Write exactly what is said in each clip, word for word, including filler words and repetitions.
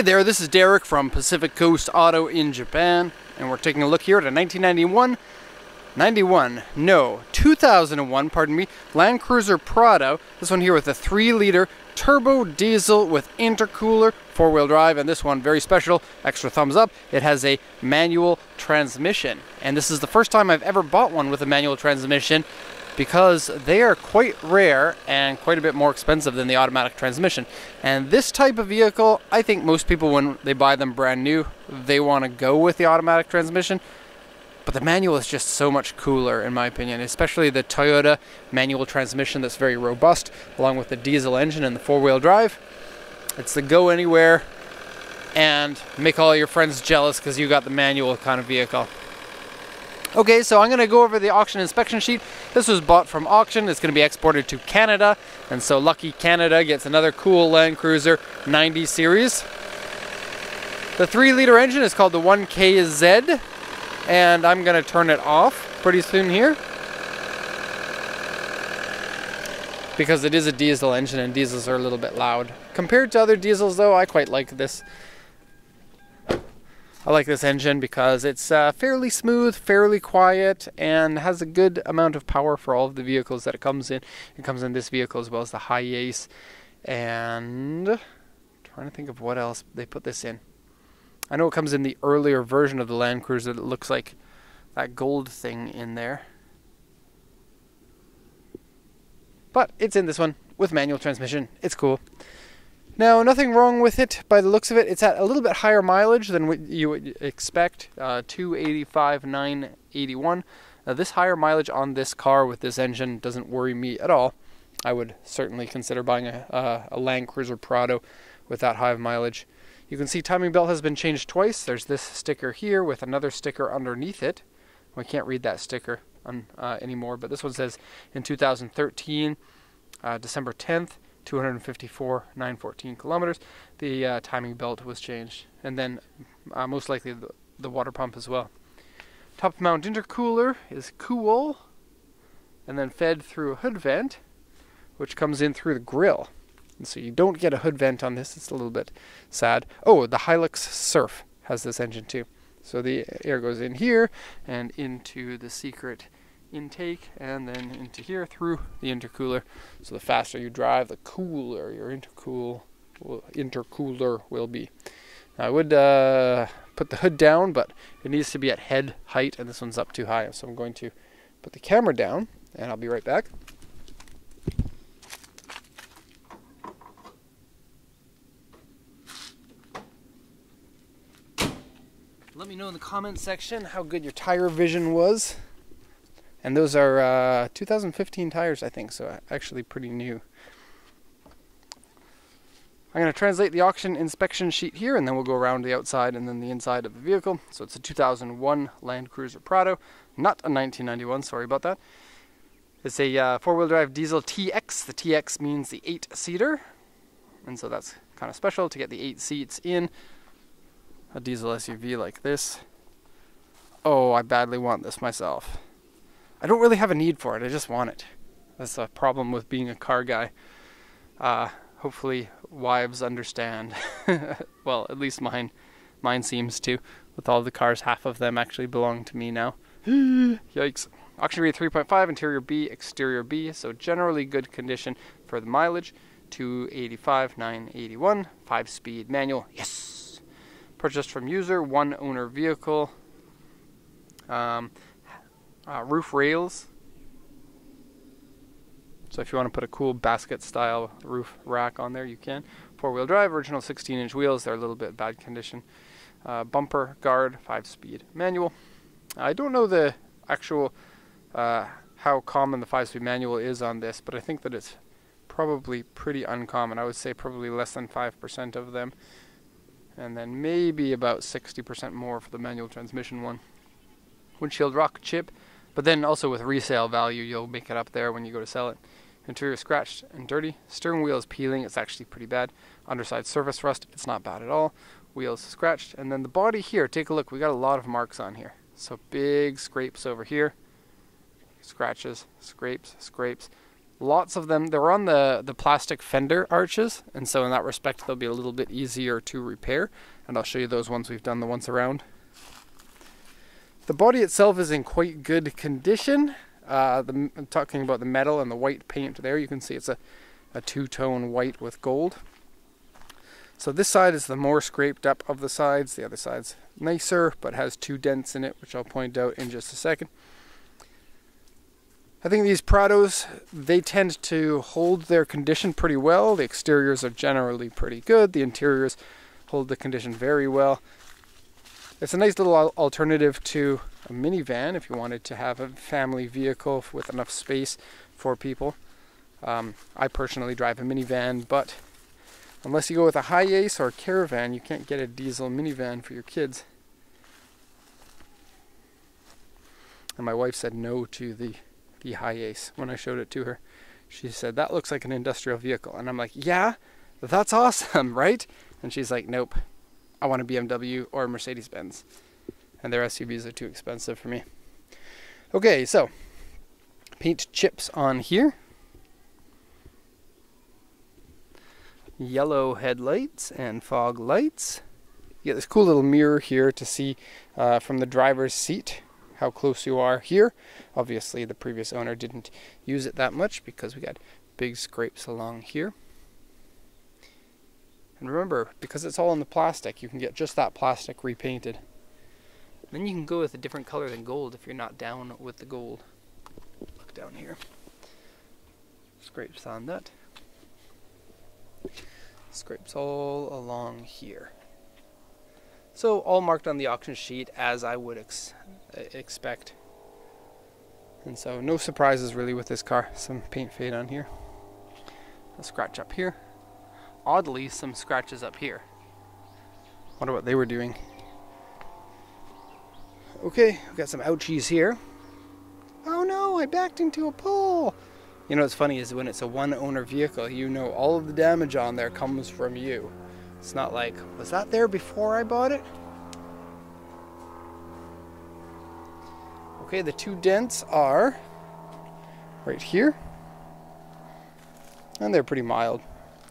Hey there, this is Derek from Pacific Coast Auto in Japan, and we're taking a look here at a nineteen ninety-one, ninety-one, no, two thousand one, pardon me, Land Cruiser Prado. This one here with a three liter turbo diesel with intercooler, four-wheel drive, and this one, very special, extra thumbs up, it has a manual transmission. And this is the first time I've ever bought one with a manual transmission, because they are quite rare and quite a bit more expensive than the automatic transmission. And this type of vehicle, I think most people, when they buy them brand new, they want to go with the automatic transmission. But the manual is just so much cooler, in my opinion, especially the Toyota manual transmission that's very robust, along with the diesel engine and the four-wheel drive. It's the go anywhere and make all your friends jealous because you got the manual kind of vehicle. Okay, so I'm going to go over the auction inspection sheet. This was bought from auction. It's going to be exported to Canada. And so lucky Canada gets another cool Land Cruiser ninety series. The three liter engine is called the one K Z. And I'm going to turn it off pretty soon here, because it is a diesel engine and diesels are a little bit loud. Compared to other diesels, though, I quite like this. I like this engine because it's uh, fairly smooth, fairly quiet, and has a good amount of power for all of the vehicles that it comes in. It comes in this vehicle as well as the Hi-Ace, and I'm trying to think of what else they put this in. I know it comes in the earlier version of the Land Cruiser that looks like that gold thing in there. But it's in this one with manual transmission. It's cool. Now, nothing wrong with it by the looks of it. It's at a little bit higher mileage than what you would expect, uh, two eighty-five, nine eighty-one. Now, this higher mileage on this car with this engine doesn't worry me at all. I would certainly consider buying a, uh, a Land Cruiser Prado with that high of mileage. You can see timing belt has been changed twice. There's this sticker here with another sticker underneath it. Well, I can't read that sticker on, uh, anymore, but this one says in two thousand thirteen, uh, December tenth, two hundred fifty-four thousand nine hundred fourteen kilometers, the uh, timing belt was changed, and then uh, most likely the, the water pump as well. Top mount intercooler is cool, and then fed through a hood vent, which comes in through the grill. And so you don't get a hood vent on this. It's a little bit sad. Oh, the Hilux Surf has this engine too. So the air goes in here and into the secret intake, and then into here through the intercooler. So the faster you drive, the cooler your intercool will, intercooler will be. Now, I would uh, put the hood down, but it needs to be at head height, and this one's up too high. So I'm going to put the camera down, and I'll be right back. Let me know in the comments section how good your tire vision was. And those are uh, two thousand fifteen tires, I think, so actually pretty new. I'm going to translate the auction inspection sheet here, and then we'll go around the outside and then the inside of the vehicle. So it's a two thousand one Land Cruiser Prado, not a nineteen ninety-one, sorry about that. It's a uh, four-wheel drive diesel T X. The T X means the eight-seater, and so that's kind of special to get the eight seats in a diesel S U V like this. Oh, I badly want this myself. I don't really have a need for it, I just want it. That's a problem with being a car guy. Uh, hopefully wives understand. Well, at least mine mine seems to. With all the cars, half of them actually belong to me now. Yikes. Auction rate three point five, interior B, exterior B, so generally good condition for the mileage. two eighty-five, nine eighty-one, five-speed manual, yes! Purchased from user, one owner vehicle. Um, Uh, roof rails, so if you want to put a cool basket style roof rack on there, you can. Four-wheel drive, original sixteen inch wheels, they're a little bit bad condition. Uh, bumper guard, five-speed manual. I don't know the actual uh, how common the five-speed manual is on this, but I think that it's probably pretty uncommon. I would say probably less than five percent of them, and then maybe about sixty percent more for the manual transmission one. Windshield rock chip, but then also with resale value, you'll make it up there when you go to sell it. Interior scratched and dirty. Steering wheel is peeling. It's actually pretty bad. Underside surface rust. It's not bad at all. Wheels scratched. And then the body here, take a look. We got a lot of marks on here. So big scrapes over here. Scratches, scrapes, scrapes. Lots of them, they're on the, the plastic fender arches, and so in that respect, they'll be a little bit easier to repair, and I'll show you those ones we've done the ones around. The body itself is in quite good condition. Uh, the, I'm talking about the metal and the white paint there. You can see it's a, a two-tone white with gold. So this side is the more scraped up of the sides. The other side's nicer, but has two dents in it, which I'll point out in just a second. I think these Prados, they tend to hold their condition pretty well. The exteriors are generally pretty good. The interiors hold the condition very well. It's a nice little alternative to a minivan if you wanted to have a family vehicle with enough space for people. Um, I personally drive a minivan, but unless you go with a Hi-Ace or a Caravan, you can't get a diesel minivan for your kids. And my wife said no to the the Hi-Ace when I showed it to her. She said, that looks like an industrial vehicle. And I'm like, yeah, that's awesome, right? And she's like, nope, I want a B M W or a Mercedes-Benz. And their S U Vs are too expensive for me. Okay, so paint chips on here. Yellow headlights and fog lights. You get this cool little mirror here to see uh, from the driver's seat how close you are here. Obviously the previous owner didn't use it that much because we got big scrapes along here. And remember, because it's all in the plastic, you can get just that plastic repainted. Then you can go with a different color than gold if you're not down with the gold. Look down here. Scrapes on that. Scrapes all along here. So all marked on the auction sheet as I would ex expect. And so no surprises really with this car. Some paint fade on here. A scratch up here. Oddly, some scratches up here. Wonder what they were doing. Okay, we've got some ouchies here. Oh no, I backed into a pole. You know what's funny is when it's a one-owner vehicle, you know all of the damage on there comes from you. It's not like, was that there before I bought it? Okay, the two dents are right here. And they're pretty mild.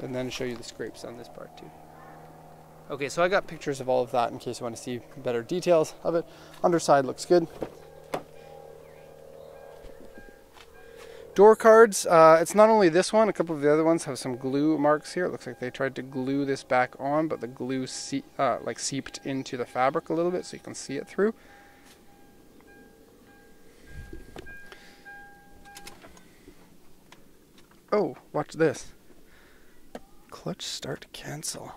And then show you the scrapes on this part too. Okay, so I got pictures of all of that in case you want to see better details of it. Underside looks good. Door cards, uh, it's not only this one, a couple of the other ones have some glue marks here. It looks like they tried to glue this back on, but the glue see uh, like seeped into the fabric a little bit so you can see it through. Oh, watch this. Clutch start cancel.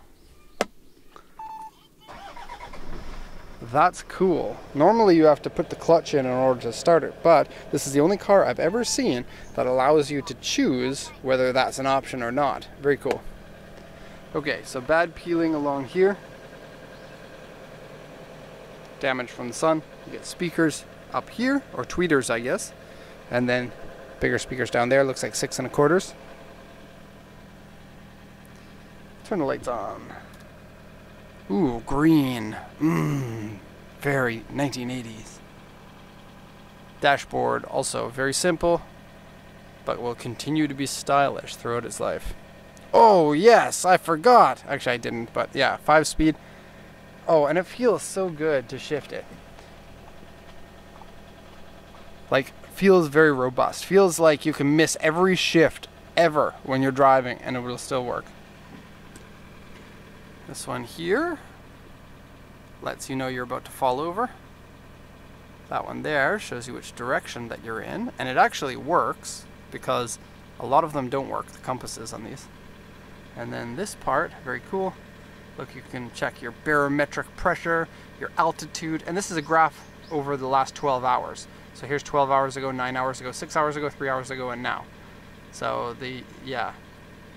That's cool. Normally you have to put the clutch in in order to start it, but this is the only car I've ever seen that allows you to choose whether that's an option or not. Very cool. Okay, so bad peeling along here. Damage from the sun. You get speakers up here, or tweeters I guess, and then bigger speakers down there. Looks like six and a quarters. Turn the lights on. Ooh, green. Mmm, very nineteen eighties. Dashboard, also very simple, but will continue to be stylish throughout its life. Oh, yes, I forgot. Actually, I didn't, but yeah, five speed. Oh, and it feels so good to shift it. Like, feels very robust. Feels like you can miss every shift ever when you're driving and it will still work. This one here lets you know you're about to fall over. That one there shows you which direction that you're in, and it actually works because a lot of them don't work, the compasses on these. And then this part, very cool. Look, you can check your barometric pressure, your altitude, and this is a graph over the last twelve hours. So here's twelve hours ago, nine hours ago, six hours ago, three hours ago, and now. So the, yeah,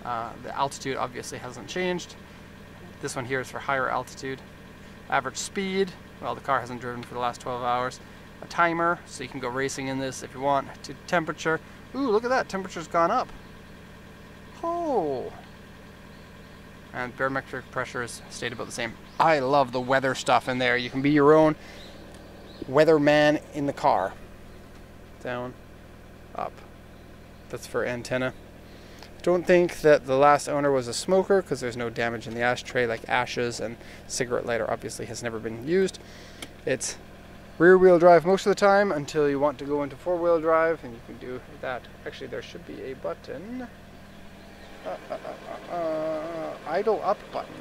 uh, the altitude obviously hasn't changed. This one here is for higher altitude. Average speed, well, the car hasn't driven for the last twelve hours. A timer, so you can go racing in this if you want. To temperature, ooh, look at that, temperature's gone up. Oh. And barometric pressure is stayed about the same. I love the weather stuff in there. You can be your own weatherman in the car. Down, up, That's for antenna. Don't think that the last owner was a smoker because there's no damage in the ashtray, like ashes, and cigarette lighter obviously has never been used. It's rear-wheel drive most of the time until you want to go into four-wheel drive, and you can do that. Actually, there should be a button. Uh, uh, uh, uh, idle up button.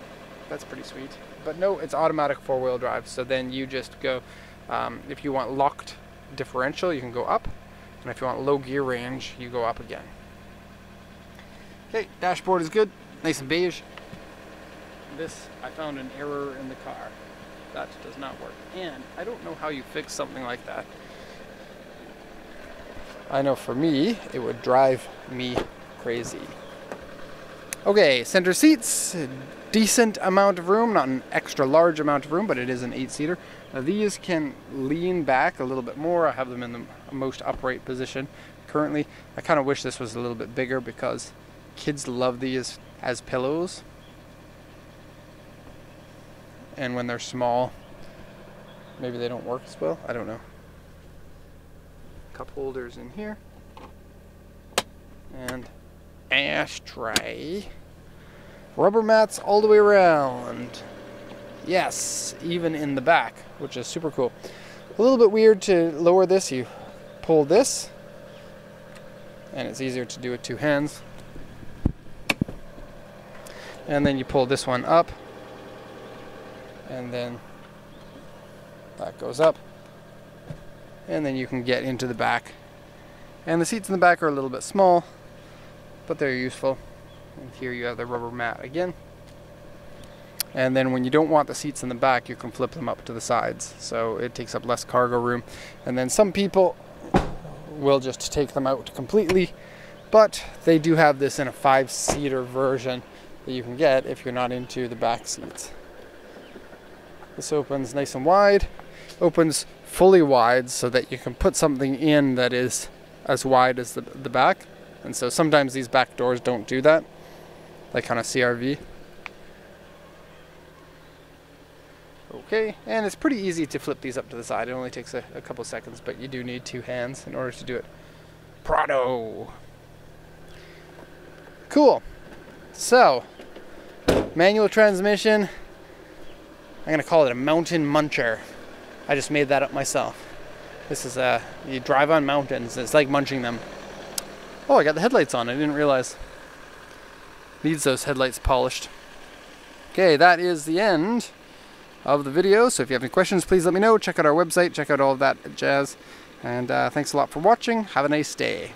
That's pretty sweet. But no, it's automatic four-wheel drive, so then you just go, um, if you want locked differential, you can go up, and if you want low gear range, you go up again. Okay, dashboard is good, nice and beige. This, I found an error in the car. That does not work, and I don't know how you fix something like that. I know for me, it would drive me crazy. Okay, center seats, decent amount of room, not an extra large amount of room, but it is an eight-seater. Now these can lean back a little bit more. I have them in the most upright position currently. I kind of wish this was a little bit bigger because kids love these as pillows. And when they're small, maybe they don't work as well. I don't know. Cup holders in here. And ashtray. Rubber mats all the way around. Yes, even in the back, which is super cool. A little bit weird to lower this. You pull this, and it's easier to do with two hands. And then you pull this one up, and then that goes up, and then you can get into the back. And the seats in the back are a little bit small, but they're useful. And here you have the rubber mat again, and then when you don't want the seats in the back, you can flip them up to the sides, so it takes up less cargo room. And then some people will just take them out completely, but they do have this in a five-seater version that you can get if you're not into the back seats. This opens nice and wide, opens fully wide so that you can put something in that is as wide as the, the back. And so sometimes these back doors don't do that, like on a C R V. Okay, and it's pretty easy to flip these up to the side. It only takes a, a couple seconds, but you do need two hands in order to do it. Prado! Cool. So, manual transmission. I'm gonna call it a mountain muncher. I just made that up myself. This is a, you drive on mountains, it's like munching them. Oh, I got the headlights on, I didn't realize. Needs those headlights polished. Okay, that is the end of the video. So if you have any questions, please let me know. Check out our website, check out all of that jazz. And uh, thanks a lot for watching. Have a nice day.